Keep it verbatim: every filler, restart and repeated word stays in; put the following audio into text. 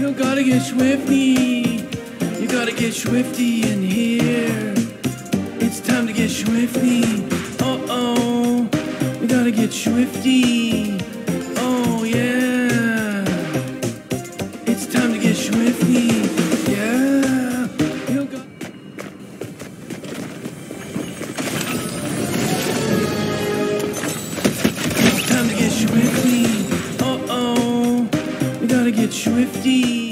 You gotta get Schwifty. You gotta get Schwifty in here. It's time to get Schwifty. Uh oh, we gotta get Schwifty. Oh yeah, it's time to get Schwifty. Yeah, you got. It's time to get Schwifty. Get Schwifty.